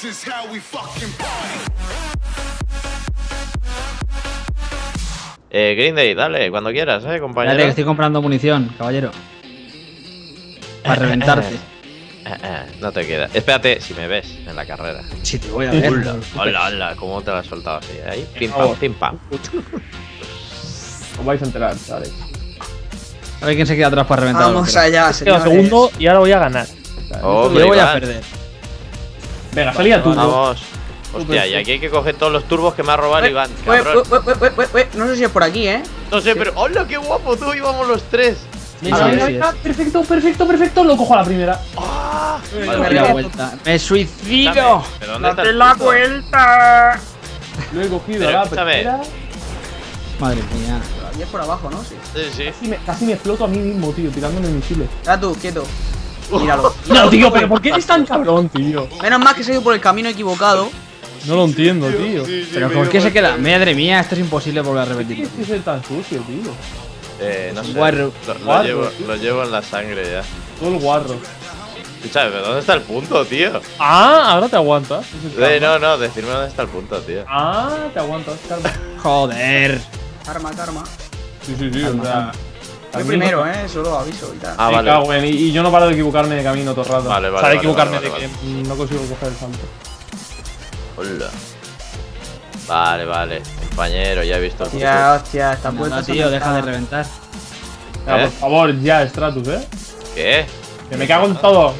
This is how we fucking party. Green Day, dale, cuando quieras, compañero. Dale, que estoy comprando munición, caballero. Para reventarte. No te queda. Espérate, si me ves en la carrera. Si te voy a ver. Hola, hola, ¿cómo te la has soltado así? Ahí, pim pam, pim pam. Os vais a enterar, dale. A ver quién se queda atrás para reventar. Vamos allá, señores. Queda segundo y ahora voy a ganar. Oh, yo voy a perder. Venga, salí a turbo. Vamos. Hostia, y aquí hay que coger todos los turbos que me ha robado Iván. No sé si es por aquí, No sé, pero. ¡Hola, qué guapo tú! Íbamos los tres. Perfecto, perfecto, perfecto. Lo cojo a la primera. Me suicido. Date la vuelta. Lo he cogido a la primera. Madre mía. Y es por abajo, ¿no? Sí, sí. Casi me exploto a mí mismo, tío, tirándome misiles. Ya tú, quieto. Míralo. No, tío, pero ¿por qué eres tan cabrón, tío? Menos mal que se ha ido por el camino equivocado. No lo entiendo, tío. Pero ¿por qué se queda? Madre mía, esto es imposible volver a repetir. ¿Por qué es tan sucio, tío? No sé. Lo llevo en la sangre ya. Todo el guarro. Escucha, pero ¿dónde está el punto, tío? Ah, ahora te aguantas. No, decirme dónde está el punto, tío. Ah, te aguantas, calma. Joder. Karma. Sí, o sea. Yo primero, solo aviso y tal. Ah, vale. Cago en, y yo no paro de equivocarme de camino todo el rato. Vale. Para equivocarme de que no consigo coger el salto. Hola. Vale. Compañero, ya he visto el hostia, está puesto. No, tío, deja de reventar. Por favor, ya, Stratus, ¿Qué? Que me cago en todo.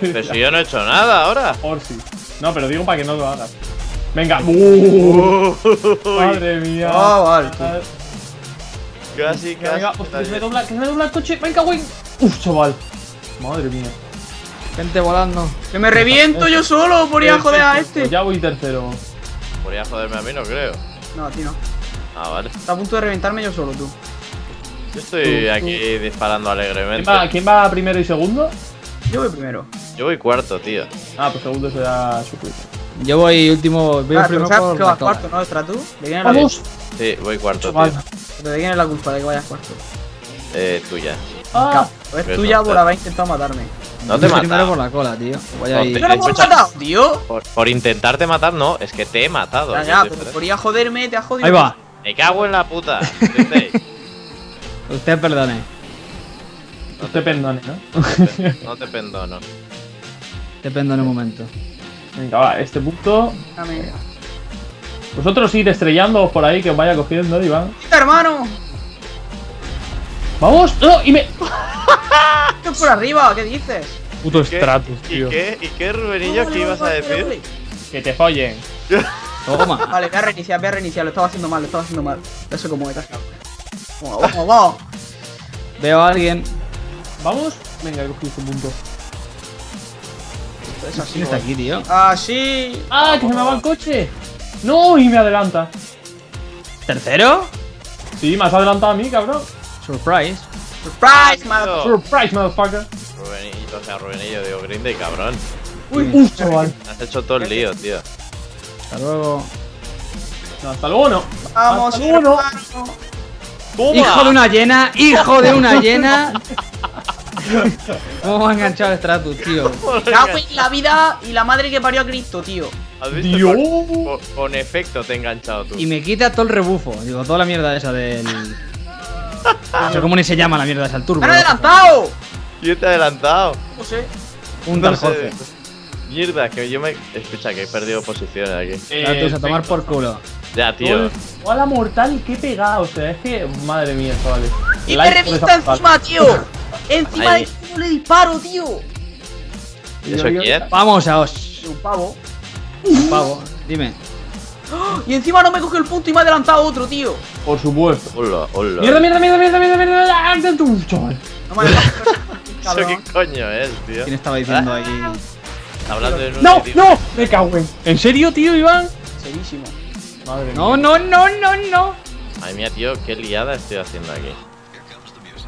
Pero si yo no he hecho nada ahora. Por si. No, pero digo para que no lo hagas. Venga. Madre mía. Ah, vale. Casi. Venga, hostia, que se me dobla el coche. Venga, güey. Uf, chaval. Madre mía. Gente volando. Que me reviento yo solo por ir a joder a este. Ya voy tercero. Por ir a joderme a mí no creo. No, a ti no. Ah, vale. Está a punto de reventarme yo solo, tú. Yo estoy aquí disparando alegremente. ¿Quién va primero y segundo? Yo voy primero. Yo voy cuarto, tío. Ah, pues segundo será Supreme. Yo voy último. Voy primero por vas cuarto, ¿no, Stratus? ¿Vamos? Sí, voy cuarto, tío. ¿Pero de quién es la culpa de que vayas cuarto? Tuya. Ah, es tuya por haber intentado matarme. No te he matado. Primero por la cola, tío. ¡No me has matado, tío! Por intentarte matar, no. Es que te he matado. Ya, pero por ir a joderme, te has jodido. Ahí va. Me cago en la puta. Usted perdone. No te perdone, ¿no? No te perdono. Te perdono un momento. Venga, va, este punto. Vosotros ir estrellándoos por ahí, que os vaya cogiendo, Iván. ¡Hermano! ¡Vamos! ¡No! ¡Y me! ¡Esto es por arriba! ¿Qué dices? Puto Stratus, tío. ¿Y qué, Rubenillo? ¿Qué ibas a decir? Que te follen. Toma. Vale, voy a reiniciar. Lo estaba haciendo mal. Eso como de cascado. Vamos. Veo a alguien. ¿Vamos? Venga, he cogido un punto. ¿Quién está aquí, tío? ¡Ah, sí! ¡Ah, que se me va el coche! ¡No! Y me adelanta. ¿Tercero? Sí, me has adelantado a mí, cabrón. Surprise. Surprise, motherfucker. Rubenillo, Rubenillo, digo, Green Day, cabrón. Uy, chaval. Has hecho todo el lío, tío. Hasta luego. No, hasta luego no. Vamos, hasta luego no. ¡Toma! ¡Hijo de una hiena! ¿Cómo me ha enganchado el Stratus, tío? La vida y la madre que parió a Cristo, tío. ¿Has visto? Dios. Con efecto te he enganchado tú. Y me quita todo el rebufo. Digo, toda la mierda esa del... No sé cómo ni se llama la mierda esa, el turbo. ¡Me han adelantado! ¿Quién te ha adelantado? No sé. Un tal Jorge. Mierda, que yo me... Escucha, que he perdido posiciones aquí. Stratus, a tomar por culo. Ya, tío. ¡A la mortal! ¡Qué pegado! O sea, es que... Madre mía, chavales. ¡Y me revista encima, tío! ¡Encima de no le disparo, tío! ¿Y eso quién? ¡Vamos a os! Un pavo, dime. Y encima no me cogió el punto y me ha adelantado otro, tío. Por supuesto. Hola. ¡Mierda! ¡Chaval! No me ha adelantado. ¿Eso qué coño es, tío? ¿Quién estaba diciendo ahí? Hablando de... ¡No! ¡Me cago en! ¿En serio, tío, Iván? Serísimo. Madre mía. No. Ay, mía, tío, qué liada estoy haciendo aquí.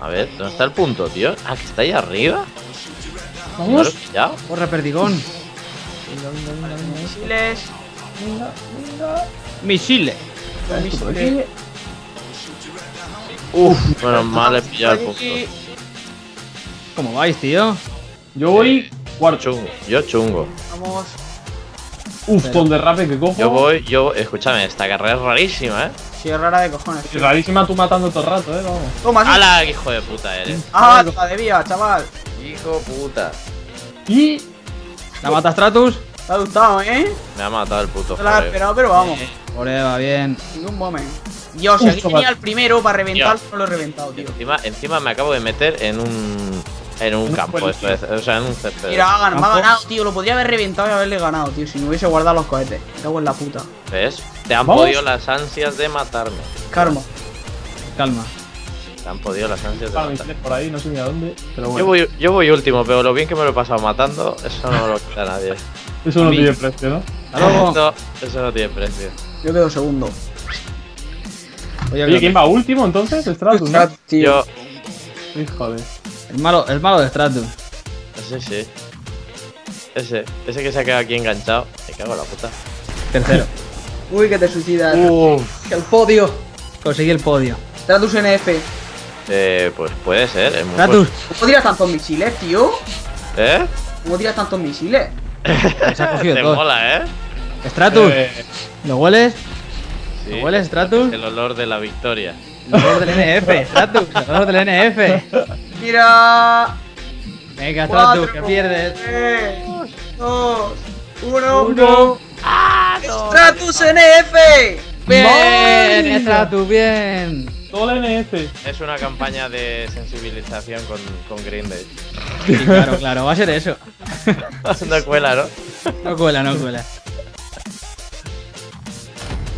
A ver, ¿dónde está el punto, tío? Ah, que está ahí arriba. Vamos. Corre, perdigón. Misiles. Uf, menos mal he pillado el punto. ¿Cómo vais, tío? Yo voy cuarto. Yo chungo. Vamos. Uf, pero... con derrape que cojo. Yo, escúchame, esta carrera es rarísima, Sí, es rara de cojones. Tío. Rarísima tú matando todo el rato, vamos. Toma, tío. ¡Hala, qué hijo de puta eres! ¡Ah, te la debía, chaval! Hijo puta. ¿Y? ¿La matas, Stratus? Te ha gustado, Me ha matado el puto. No la he esperado, pero vamos. Ole, va bien. Ningún momento. Dios, aquí tenía el primero para reventar, no lo he reventado, tío. Encima me acabo de meter en un... en un campo, esto es, o sea, en un césped. Mira, me ha ganado, tío. Lo podría haber reventado y haberle ganado, tío. Si no hubiese guardado los cohetes. Me cago en la puta. ¿Ves? Te han podido las ansias de matarme. Calma. Te han podido las ansias de matarme. Por ahí, no sé ni a dónde. Pero bueno. Yo voy último, pero lo bien que me lo he pasado matando, eso no lo quita nadie. Eso no tiene precio, ¿no? Eso no tiene precio. Yo quedo segundo. Oye, ¿quién va último entonces? Stratus, ¿no? Yo. Híjole. El malo de Stratus. Sí. Ese que se ha quedado aquí enganchado. Me cago en la puta. Tercero. Uy, que te suicidas. El podio. Conseguí el podio. Stratus NF. Pues puede ser. Es muy Stratus. ¿Cómo tiras tantos misiles, tío? ¿Cómo tiras tantos misiles? Se ha cogido todo. Te mola, Stratus. ¿Lo hueles? Sí, ¿lo hueles, Stratus? El olor de la victoria. El olor del NF, Stratus. El olor del NF. Mira. Venga, Stratus, que pierdes. 3, 2, 1. ¡Ah! No, ¡Stratus NF! ¡Bien, Stratus, bien! Todo el NF. Es una campaña de sensibilización con Green Day. Sí, claro, va a ser eso. No cuela, ¿no? No cuela.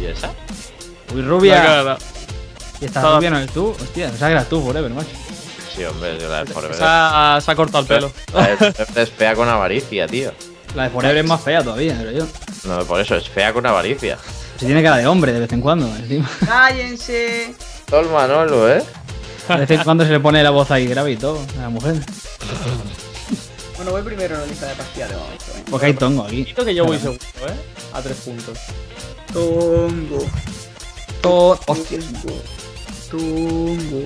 ¿Y esa? Uy, rubia. No, ¿y esta rubia no es tú? Hostia, no sabes que eras tú, forever, macho. Sí, hombre, yo la de Forever. Se ha cortado el pelo. Es fea con avaricia, tío. La de Forever es más fea todavía, creo yo. No, por eso, es fea con avaricia. Se tiene cara de hombre de vez en cuando, encima. ¡Cállense! Todo el Manolo, De vez en cuando se le pone la voz ahí grave y todo, a la mujer. Bueno, voy primero en la lista de pastillas de momento, Porque hay tongo aquí. Quito que yo voy segundo, A 3 puntos. Tongo. Hostia. Tongo.